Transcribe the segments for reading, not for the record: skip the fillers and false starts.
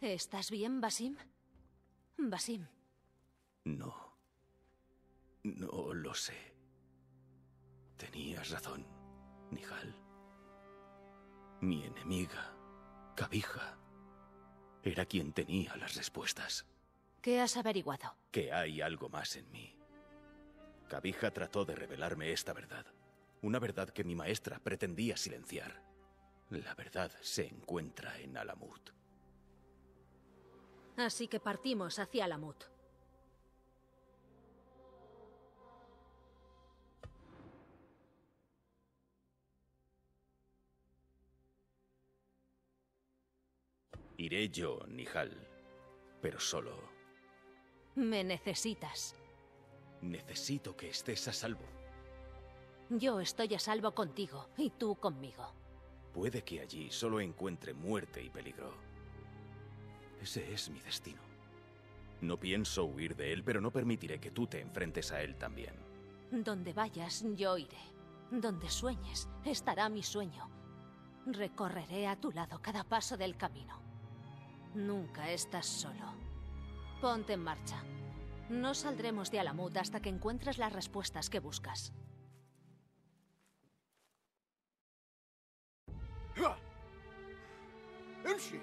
¿Estás bien, Basim? Basim. No. No lo sé. Tenías razón, Nihal. Mi enemiga, Kabija, era quien tenía las respuestas. ¿Qué has averiguado? Que hay algo más en mí. Kabija trató de revelarme esta verdad. Una verdad que mi maestra pretendía silenciar. La verdad se encuentra en Alamut. Así que partimos hacia Alamut. Iré yo, Nihal, pero solo... Me necesitas. Necesito que estés a salvo. Yo estoy a salvo contigo, y tú conmigo. Puede que allí solo encuentre muerte y peligro. Ese es mi destino. No pienso huir de él, pero no permitiré que tú te enfrentes a él también. Donde vayas, yo iré. Donde sueñes, estará mi sueño. Recorreré a tu lado cada paso del camino. Nunca estás solo. Ponte en marcha. No saldremos de Alamut hasta que encuentres las respuestas que buscas. ¡Umshi!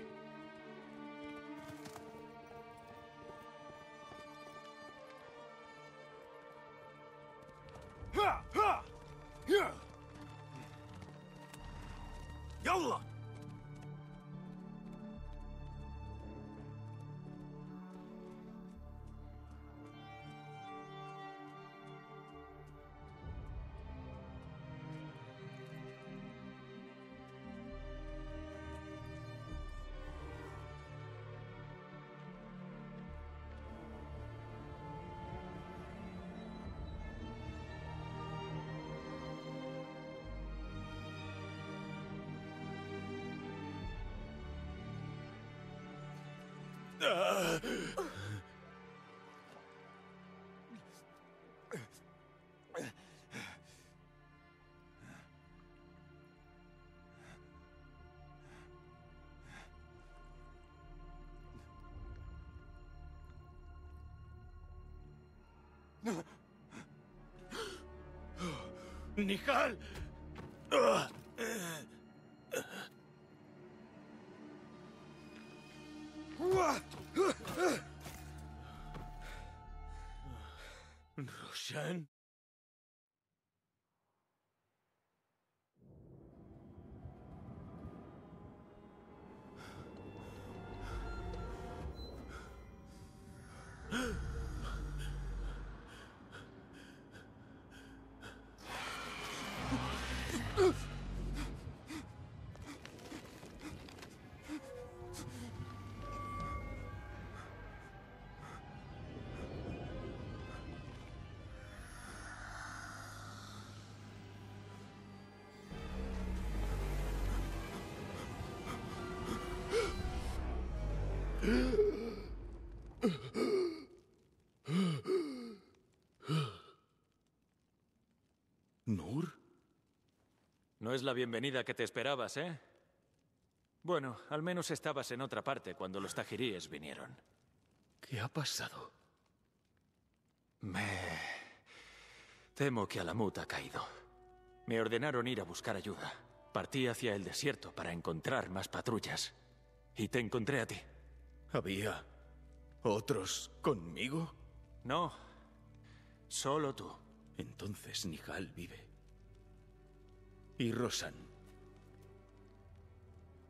¡Yalla! Nihal. Roshan. ¿Nur? No es la bienvenida que te esperabas, ¿eh? Bueno, al menos estabas en otra parte cuando los Tahiríes vinieron. ¿Qué ha pasado? Me... temo que Alamut ha caído. Me ordenaron ir a buscar ayuda. Partí hacia el desierto para encontrar más patrullas. Y te encontré a ti. ¿Había otros conmigo? No, solo tú. Entonces Nihal vive. ¿Y Roshan?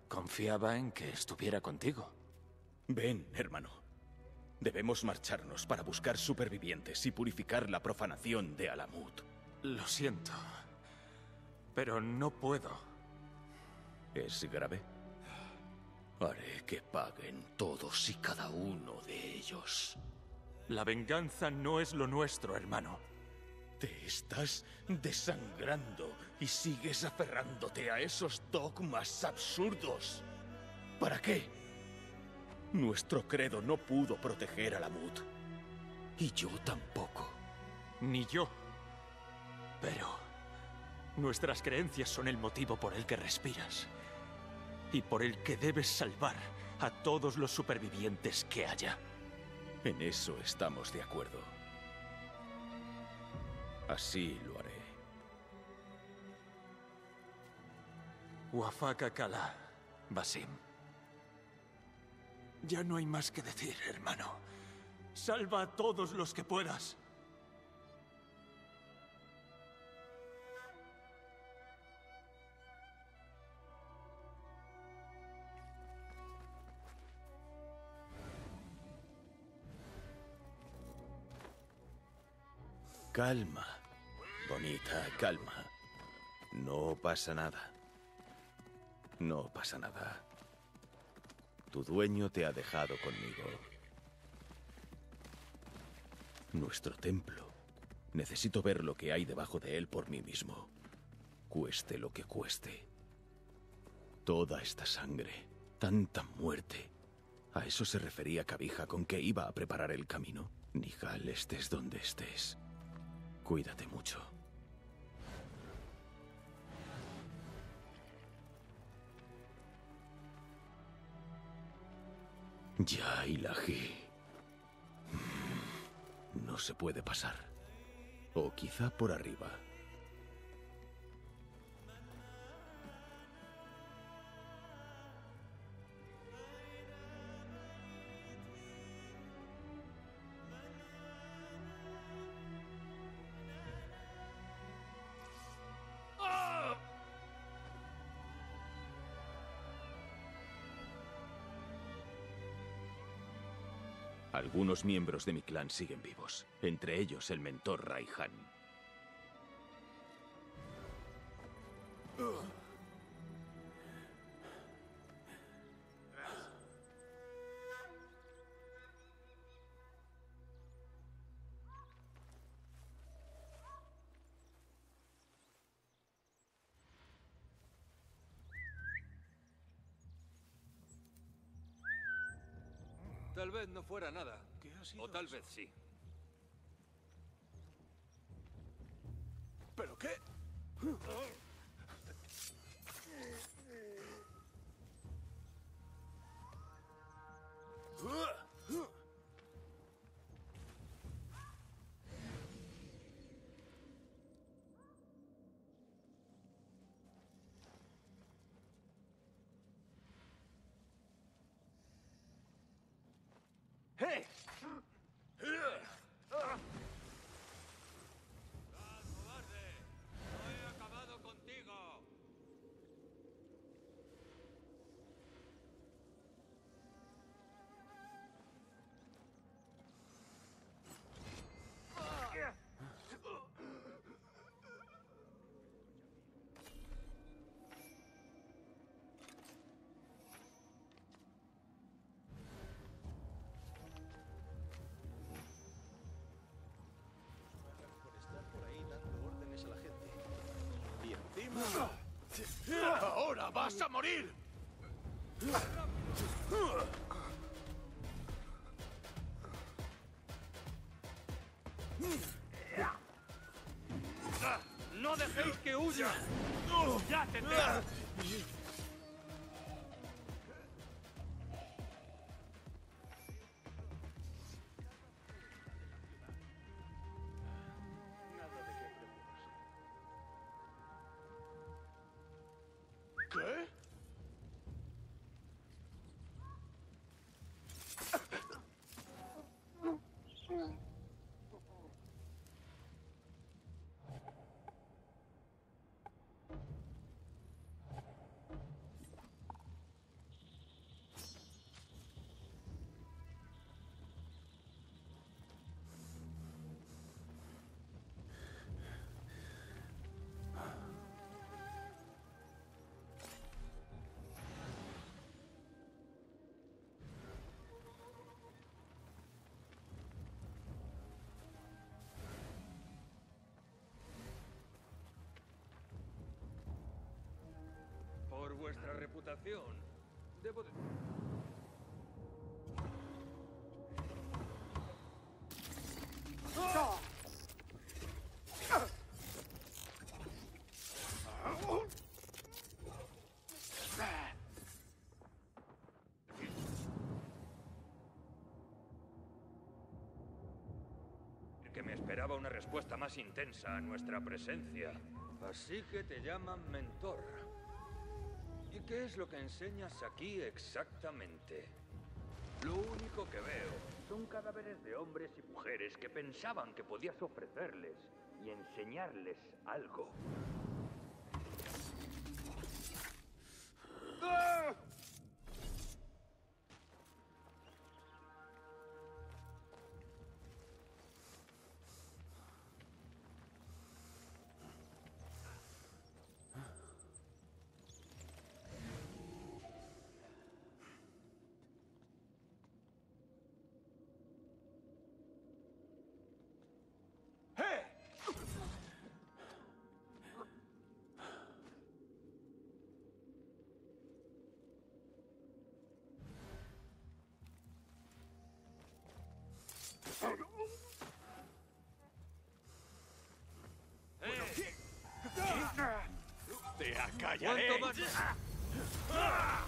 Confiaba en que estuviera contigo. Ven, hermano. Debemos marcharnos para buscar supervivientes y purificar la profanación de Alamut. Lo siento, pero no puedo. ¿Es grave? Haré que paguen todos y cada uno de ellos. La venganza no es lo nuestro, hermano. Te estás desangrando y sigues aferrándote a esos dogmas absurdos. ¿Para qué? Nuestro credo no pudo proteger a Lamud. Y yo tampoco. Ni yo. Pero nuestras creencias son el motivo por el que respiras. y por el que debes salvar a todos los supervivientes que haya. En eso estamos de acuerdo. Así lo haré. Wafakakalá, Basim. Ya no hay más que decir, hermano. Salva a todos los que puedas. Calma, bonita, calma. No pasa nada. No pasa nada. Tu dueño te ha dejado conmigo. Nuestro templo. Necesito ver lo que hay debajo de él por mí mismo. Cueste lo que cueste. Toda esta sangre, tanta muerte. ¿A eso se refería Kabija con que iba a preparar el camino? Nihal, estés donde estés. Cuídate mucho. Ya, hilají. No se puede pasar. O quizá por arriba. Algunos miembros de mi clan siguen vivos, entre ellos el mentor Raihan. Tal vez no fuera nada, o tal vez sí. ¿Pero qué? ¡Hey! ¡Ah, cobarde! ¡No he acabado contigo! ¡Ahora vas a morir! ¡No dejéis que huya! ¡Ya tendré! Por vuestra reputación, debo de... ¡Ah! una respuesta más intensa a nuestra presencia. Así que te llaman mentor. ¿Y qué es lo que enseñas aquí exactamente? Lo único que veo son cadáveres de hombres y mujeres que pensaban que podías ofrecerles y enseñarles algo. ¡Ah! ¡Te acallaré! ¡Cuánto más!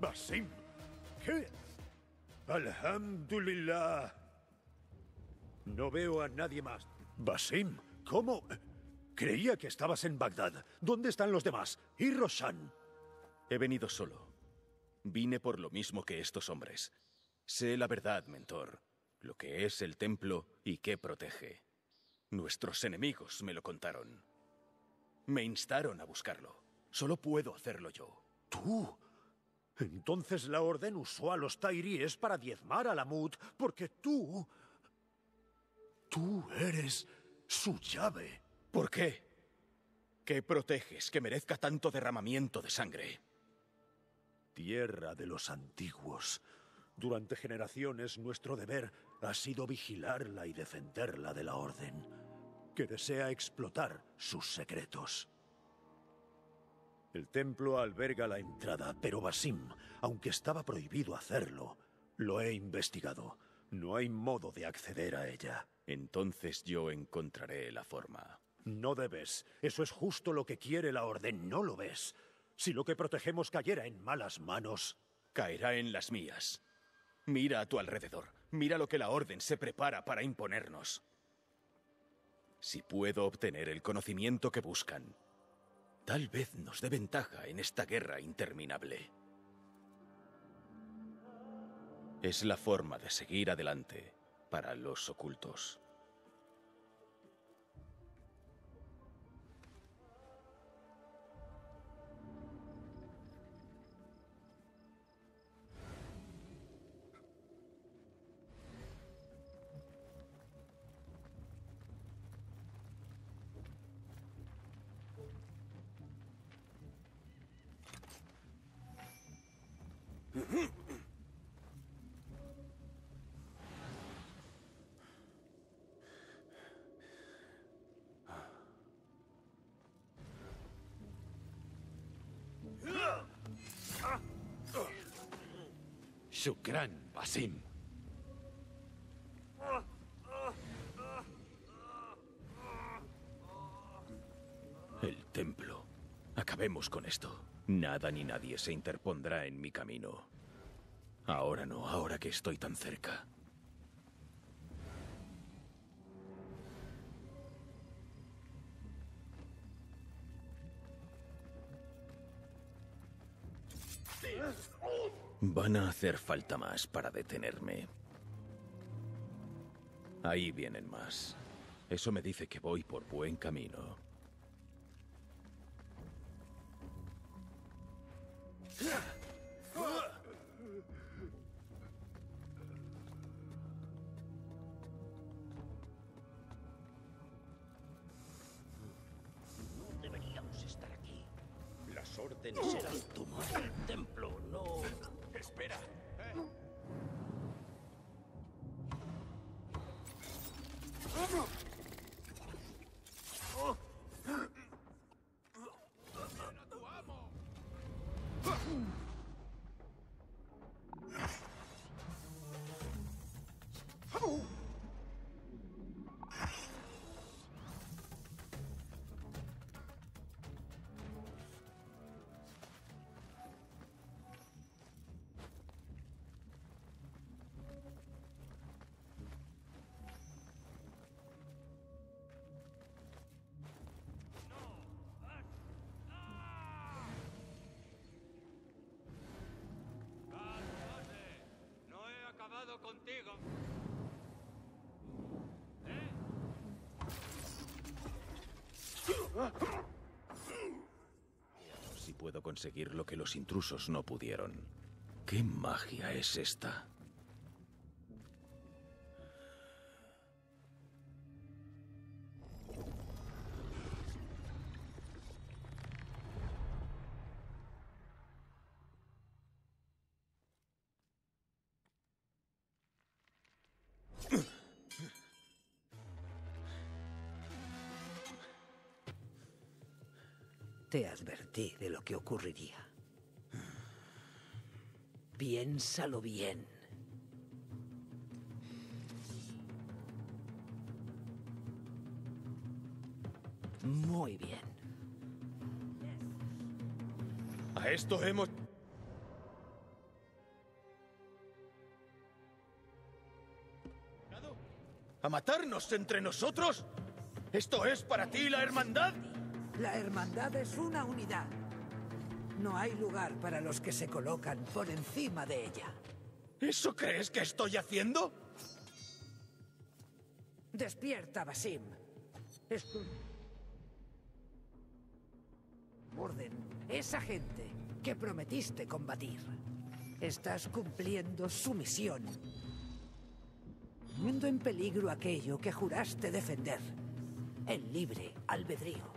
Basim, ¿qué? Alhamdulillah. No veo a nadie más. Basim, ¿cómo? Creía que estabas en Bagdad. ¿Dónde están los demás? ¿Y Roshan? He venido solo. Vine por lo mismo que estos hombres. Sé la verdad, mentor, lo que es el templo y qué protege. Nuestros enemigos me lo contaron. Me instaron a buscarlo. Solo puedo hacerlo yo. ¿Tú? Entonces la orden usó a los Tahiríes para diezmar a Lamud, porque tú... tú eres su llave. ¿Por qué? ¿Qué proteges que merezca tanto derramamiento de sangre? Tierra de los antiguos. Durante generaciones nuestro deber ha sido vigilarla y defenderla de la orden, que desea explotar sus secretos. El templo alberga la entrada, pero Basim, aunque estaba prohibido hacerlo, lo he investigado. No hay modo de acceder a ella. Entonces yo encontraré la forma. No debes. Eso es justo lo que quiere la orden. ¿No lo ves? Si lo que protegemos cayera en malas manos... caerá en las mías. Mira a tu alrededor. Mira lo que la orden se prepara para imponernos. Si puedo obtener el conocimiento que buscan, tal vez nos dé ventaja en esta guerra interminable. Es la forma de seguir adelante para los ocultos. Shukran, Basim. El templo. Acabemos con esto. Nada ni nadie se interpondrá en mi camino. Ahora no, ahora que estoy tan cerca. Van a hacer falta más para detenerme. Ahí vienen más. Eso me dice que voy por buen camino. Deberíamos estar aquí. Las órdenes eran tomar el templo, no... Espera. Veamos si puedo conseguir lo que los intrusos no pudieron. ¿Qué magia es esta? Te advertí de lo que ocurriría. Piénsalo bien. Muy bien. A esto hemos... ¿A matarnos entre nosotros? ¿Esto es para ti la hermandad? La hermandad es una unidad. No hay lugar para los que se colocan por encima de ella. ¿Eso crees que estoy haciendo? Despierta, Basim. Es tu... orden. Esa gente que prometiste combatir. Estás cumpliendo su misión. Poniendo en peligro aquello que juraste defender. El libre albedrío.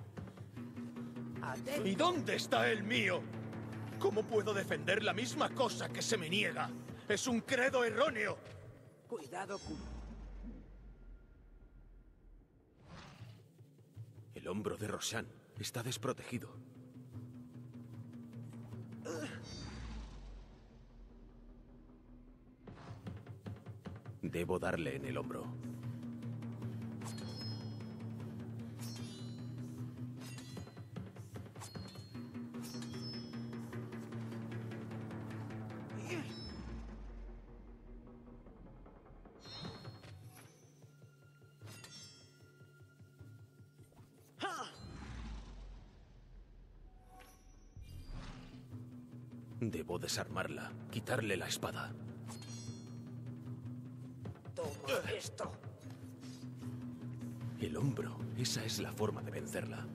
¿Y dónde está el mío? ¿Cómo puedo defender la misma cosa que se me niega? ¡Es un credo erróneo! Cuidado, Kuro. El hombro de Roshan está desprotegido. Debo darle en el hombro. Debo desarmarla, quitarle la espada. Toma esto. El hombro, esa es la forma de vencerla.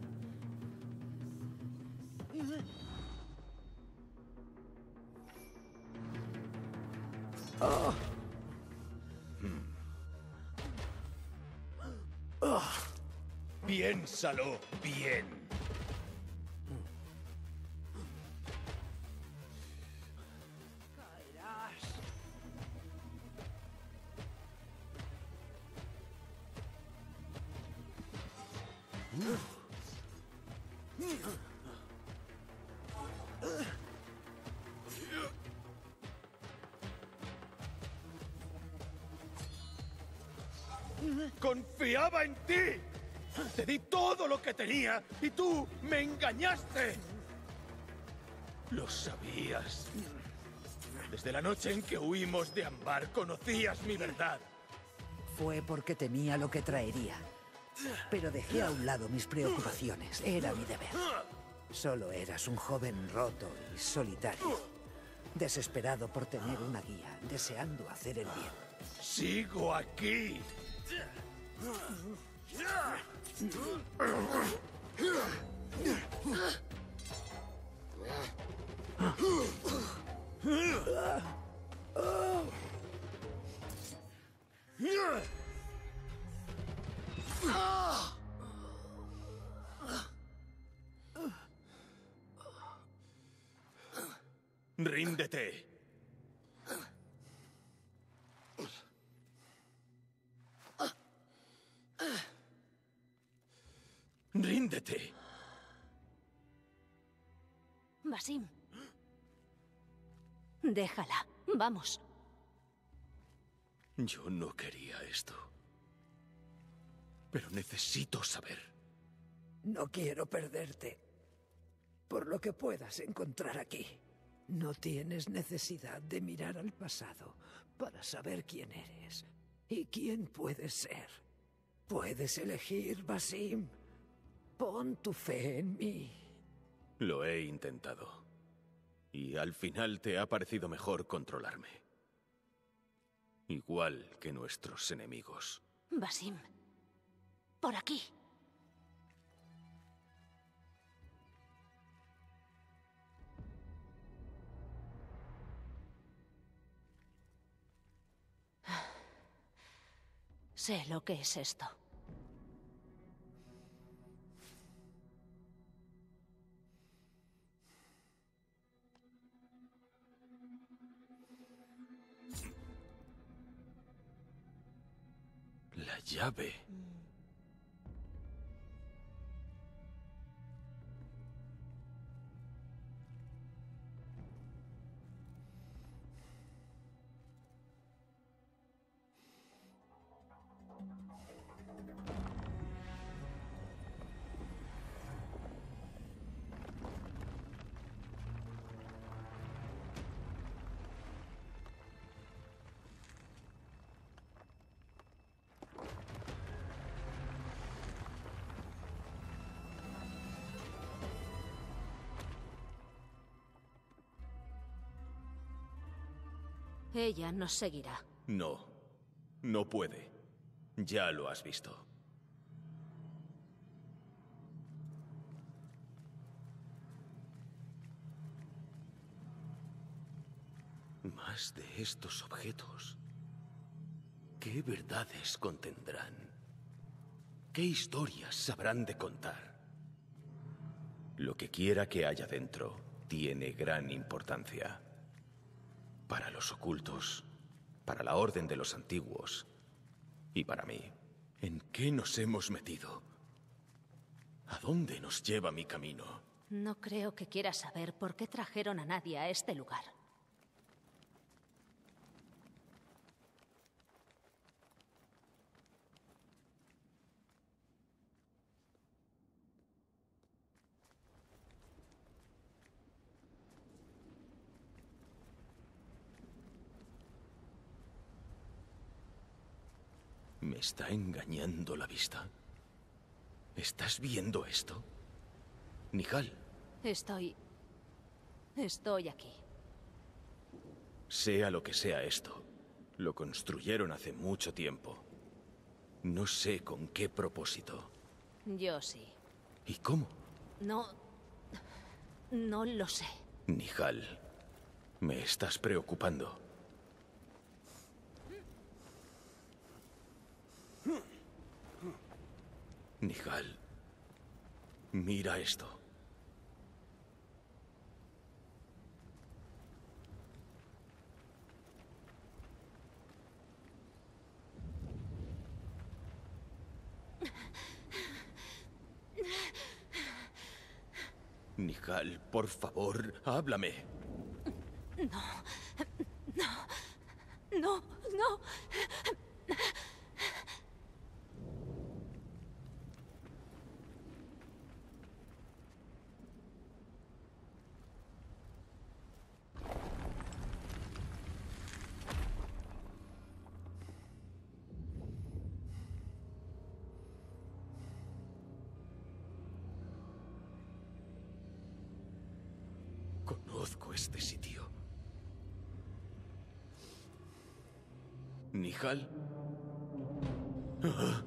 Piénsalo bien. ¡Confiaba en ti! Te di todo lo que tenía y tú me engañaste. Lo sabías. Desde la noche en que huimos de Ambar conocías mi verdad. Fue porque temía lo que traería. Pero dejé a un lado mis preocupaciones. Era mi deber. Solo eras un joven roto y solitario. Desesperado por tener una guía, deseando hacer el bien. ¡Sigo aquí! Ríndete. Ríndete. Basim. Déjala. Vamos. Yo no quería esto. Pero necesito saber. No quiero perderte. Por lo que puedas encontrar aquí. No tienes necesidad de mirar al pasado para saber quién eres y quién puedes ser. Puedes elegir, Basim. Pon tu fe en mí. Lo he intentado. Y al final te ha parecido mejor controlarme. Igual que nuestros enemigos. Basim, por aquí. Sé lo que es esto. La llave. Ella nos seguirá. No, no puede. Ya lo has visto. Más de estos objetos. ¿Qué verdades contendrán? ¿Qué historias sabrán de contar? Lo que quiera que haya dentro tiene gran importancia. Para los ocultos, para la Orden de los Antiguos y para mí. ¿En qué nos hemos metido? ¿A dónde nos lleva mi camino? No creo que quieras saber por qué trajeron a nadie a este lugar. Me está engañando la vista. ¿Estás viendo esto? Nihal. Estoy aquí. Sea lo que sea esto, lo construyeron hace mucho tiempo. No sé con qué propósito. Yo sí. ¿Y cómo? No lo sé. Nihal, me estás preocupando. Nihal, mira esto. Nihal, por favor, háblame. No. Conozco este sitio. ¿Nihal? ¿Ah?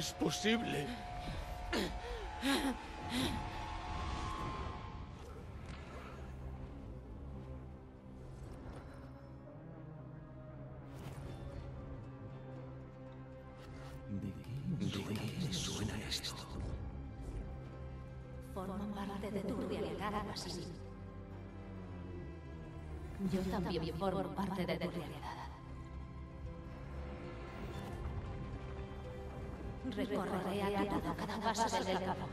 Es posible. ¿De qué suena esto? Forma parte de tu realidad, Basim. Yo también formo parte de tu realidad. Recorreré a cada paso del camino.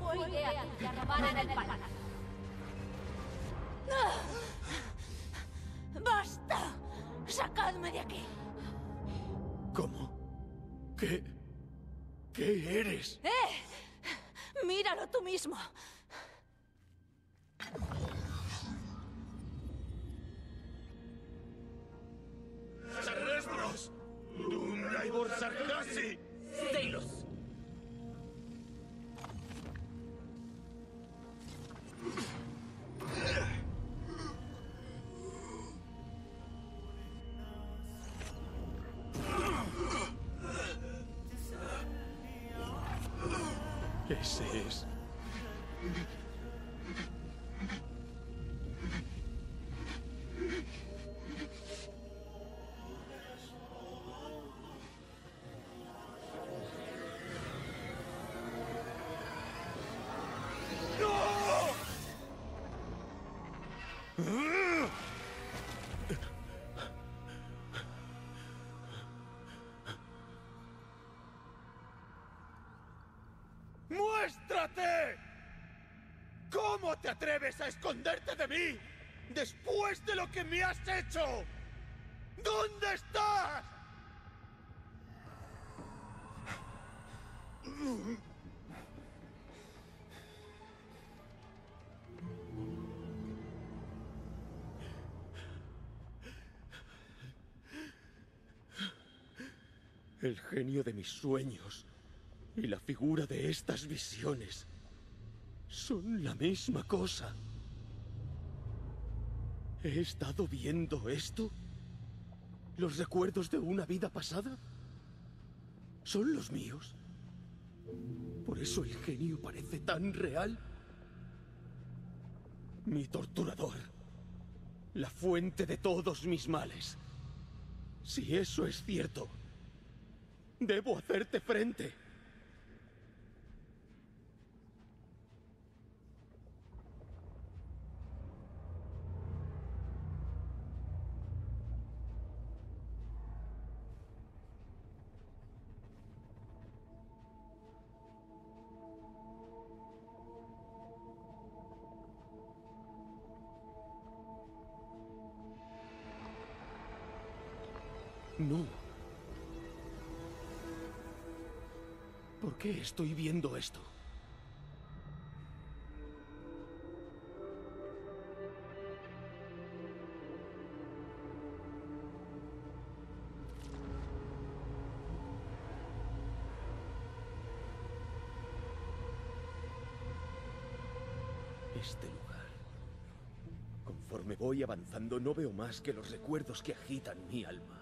Fue idea que acabaran en el palacio. ¡Basta! ¡Sacadme de aquí! ¿Cómo? ¿Qué eres? ¡Míralo tú mismo! ¡Nuestros! ¡Traidor Sarkasi! ¡Séilos! Ese es. ¿Cómo te atreves a esconderte de mí después de lo que me has hecho? ¿Dónde estás? El genio de mis sueños y la figura de estas visiones son la misma cosa. ¿He estado viendo esto? ¿Los recuerdos de una vida pasada? ¿Son los míos? ¿Por eso el genio parece tan real? Mi torturador, la fuente de todos mis males. Si eso es cierto, debo hacerte frente. No. ¿Por qué estoy viendo esto? Este lugar. Conforme voy avanzando, no veo más que los recuerdos que agitan mi alma.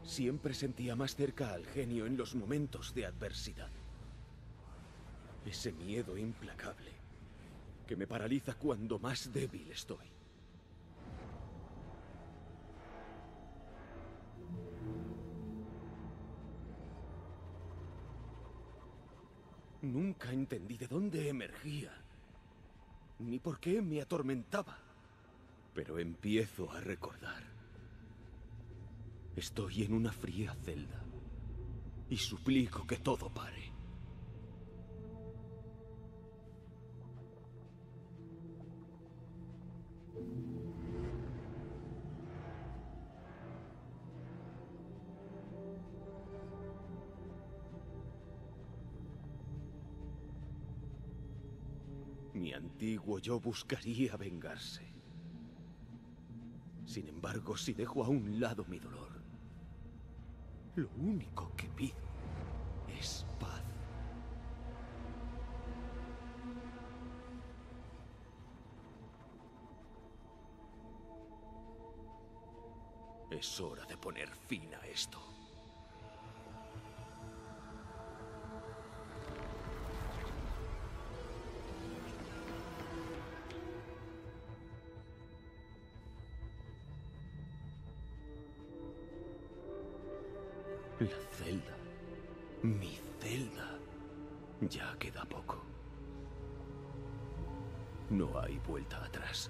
Siempre sentía más cerca al genio en los momentos de adversidad. Ese miedo implacable que me paraliza cuando más débil estoy. Nunca entendí de dónde emergía, ni por qué me atormentaba, pero empiezo a recordar. Estoy en una fría celda y suplico que todo pare. Mi antiguo yo buscaría vengarse. Sin embargo, si dejo a un lado mi dolor, lo único que pido es paz. Es hora de poner fin a esto. La celda, mi celda, ya queda poco. No hay vuelta atrás.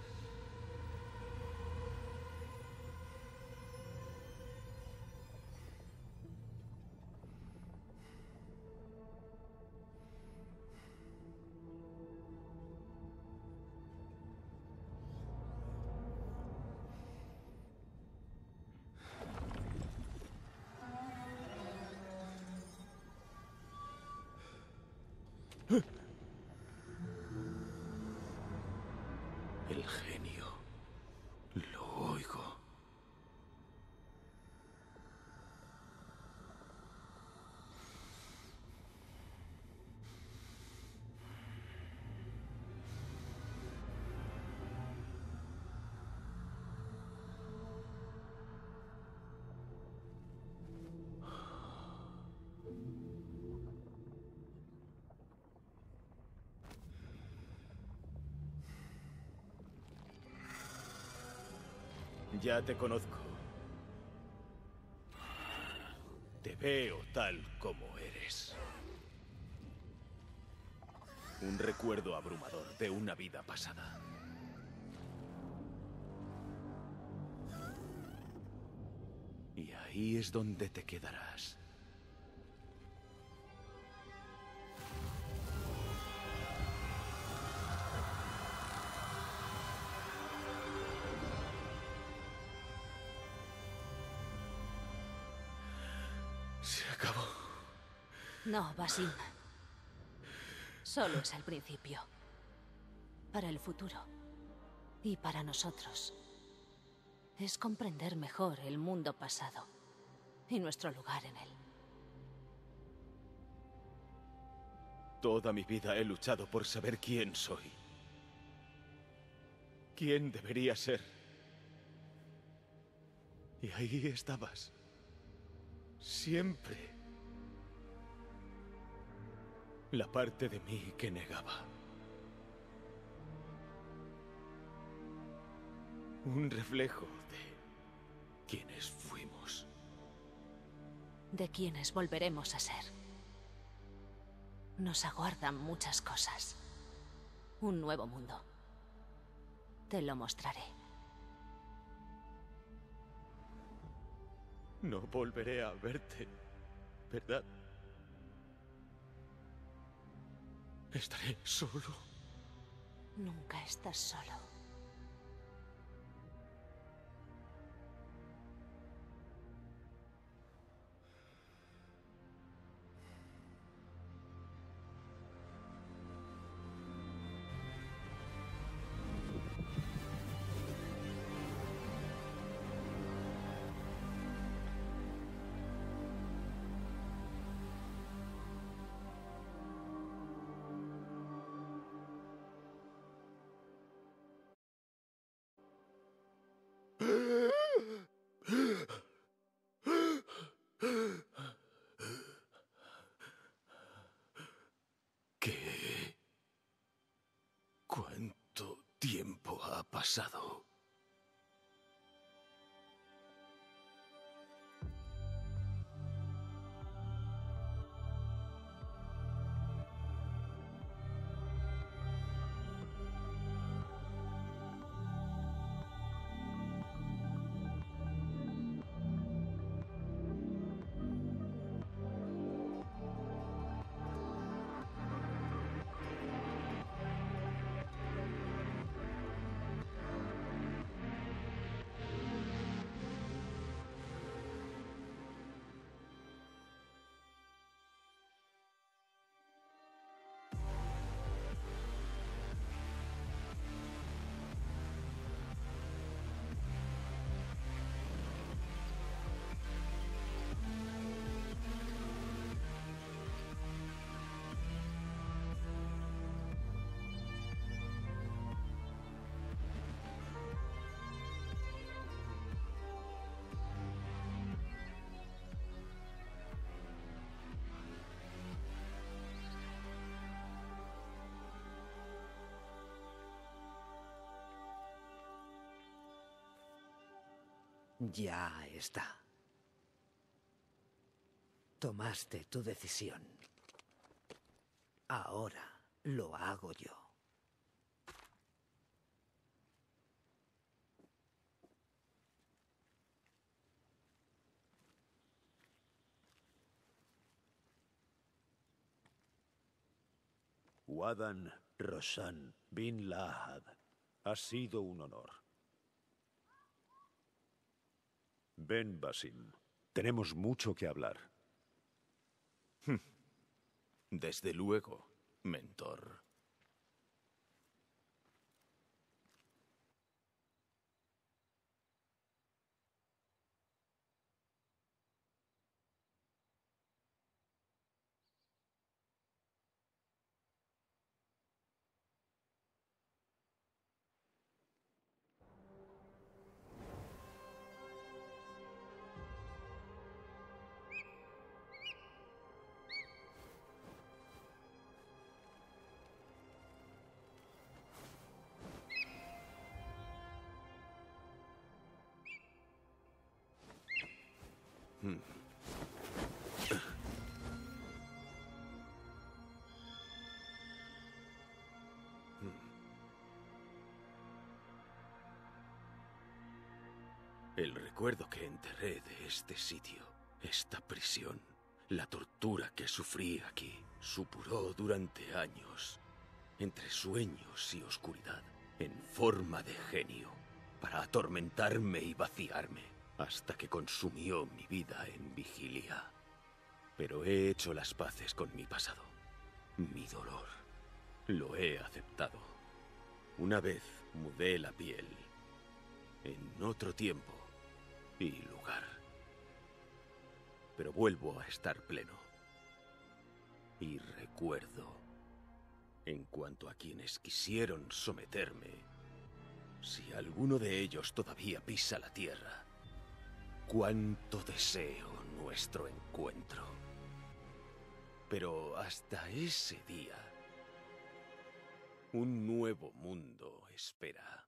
El genio. Lo oigo. Ya te conozco. Te veo tal como eres. Un recuerdo abrumador de una vida pasada. Y ahí es donde te quedarás. Se acabó. No, Basim. Solo es el principio. Para el futuro. Y para nosotros. Es comprender mejor el mundo pasado y nuestro lugar en él. Toda mi vida he luchado por saber quién soy. ¿Quién debería ser? Y ahí estabas. Siempre. La parte de mí que negaba. Un reflejo de quienes fuimos. De quienes volveremos a ser. Nos aguardan muchas cosas. Un nuevo mundo. Te lo mostraré. No volveré a verte, ¿verdad? Estaré solo. Nunca estás solo. ¿Cuánto tiempo ha pasado? Ya está. Tomaste tu decisión. Ahora lo hago yo. Wadan, Roshan, bin Lahad. Ha sido un honor. Ven, Basim. Tenemos mucho que hablar. Desde luego, mentor. El recuerdo que enterré de este sitio, esta prisión, la tortura que sufrí aquí, supuró durante años, entre sueños y oscuridad, en forma de genio, para atormentarme y vaciarme, hasta que consumió mi vida en vigilia. Pero he hecho las paces con mi pasado, mi dolor. Lo he aceptado. Una vez mudé la piel, en otro tiempo y lugar. Pero vuelvo a estar pleno. Y recuerdo, en cuanto a quienes quisieron someterme, si alguno de ellos todavía pisa la tierra, cuánto deseo nuestro encuentro. Pero hasta ese día, un nuevo mundo espera.